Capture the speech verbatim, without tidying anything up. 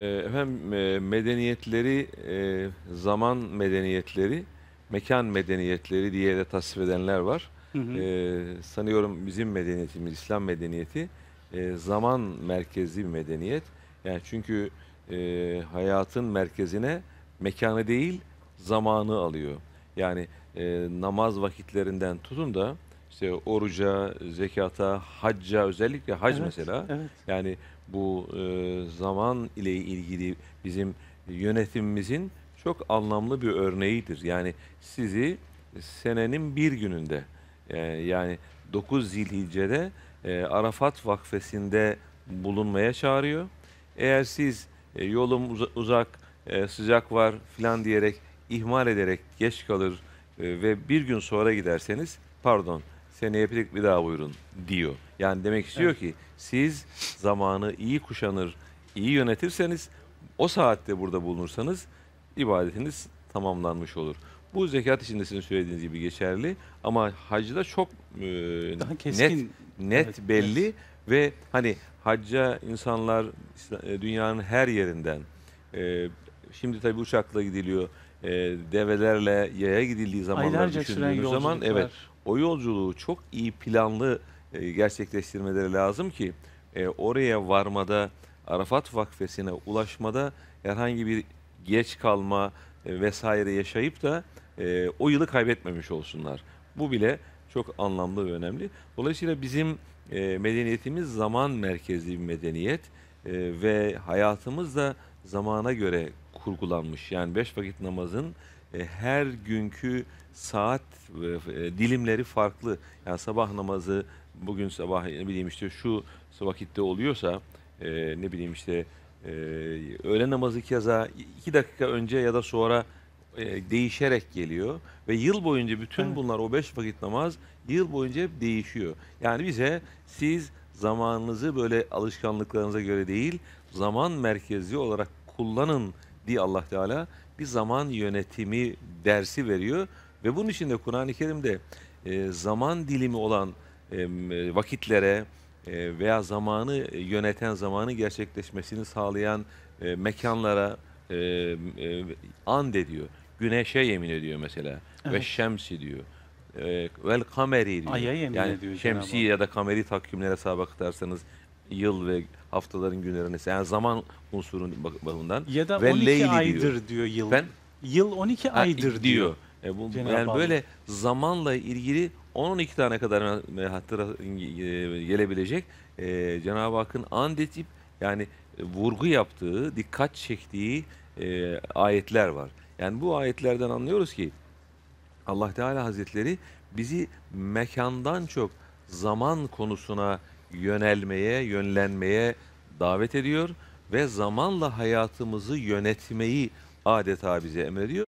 Efendim e, medeniyetleri, e, zaman medeniyetleri, mekan medeniyetleri diye de tasvip edenler var. Hı hı. E, sanıyorum bizim medeniyetimiz, İslam medeniyeti e, zaman merkezli bir medeniyet. Yani çünkü e, hayatın merkezine mekanı değil, zamanı alıyor. Yani e, namaz vakitlerinden tutun da işte oruca, zekata, hacca, özellikle hac, evet, mesela. Evet. Yani bu e, zaman ile ilgili bizim yönetimimizin çok anlamlı bir örneğidir. Yani sizi senenin bir gününde e, yani dokuz Zilhicce'de e, Arafat Vakfesi'nde bulunmaya çağırıyor. Eğer siz e, yolum uz uzak, e, sıcak var filan diyerek, ihmal ederek geç kalır e, ve bir gün sonra giderseniz, pardon, seneye bir daha buyurun diyor. Yani demek istiyor, evet, ki siz zamanı iyi kuşanır, iyi yönetirseniz, o saatte burada bulunursanız ibadetiniz tamamlanmış olur. Bu zekat için de sizin söylediğiniz gibi geçerli ama hacda çok e, daha keskin, net, net evet, belli evet. Ve hani hacca insanlar dünyanın her yerinden, e, şimdi tabii uçakla gidiliyor, e, develerle yaya gidildiği zamanlar düşündüğünüz zaman, evet, o yolculuğu çok iyi planlı gerçekleştirmeleri lazım ki e, oraya varmada, Arafat Vakfesi'ne ulaşmada herhangi bir geç kalma e, vesaire yaşayıp da e, o yılı kaybetmemiş olsunlar. Bu bile çok anlamlı ve önemli. Dolayısıyla bizim e, medeniyetimiz zaman merkezli bir medeniyet e, ve hayatımız da zamana göre kurgulanmış. Yani beş vakit namazın e, her günkü saat e, dilimleri farklı. Yani sabah namazı bugün sabah ne bileyim işte şu vakitte oluyorsa e, ne bileyim işte e, öğle namazı keza iki dakika önce ya da sonra e, değişerek geliyor ve yıl boyunca bütün, evet, bunlar, o beş vakit namaz yıl boyunca hep değişiyor. Yani bize siz zamanınızı böyle alışkanlıklarınıza göre değil, zaman merkezli olarak kullanın diye Allah Teala bir zaman yönetimi dersi veriyor ve bunun için de Kuran-ı Kerim'de e, zaman dilimi olan vakitlere veya zamanı yöneten, zamanı gerçekleşmesini sağlayan mekanlara and ediyor. Güneşe yemin ediyor mesela. Evet. Ve şemsi diyor. Vel kameri diyor. Aya yemin yani ediyor. Şemsi ya da kameri takvimlere hesaba katarsanız yıl ve haftaların günlerine, yani zaman unsurun bakımından. Ya da on iki aydır diyor, diyor yıl. Ben, yıl on iki aydır ha, diyor. diyor. E bu, yani böyle zamanla ilgili on on iki tane kadar hatıra gelebilecek e, Cenab-ı Hakk'ın and edip yani vurgu yaptığı, dikkat çektiği e, ayetler var. Yani bu ayetlerden anlıyoruz ki Allah Teala Hazretleri bizi mekandan çok zaman konusuna yönelmeye, yönlenmeye davet ediyor ve zamanla hayatımızı yönetmeyi adeta bize emrediyor.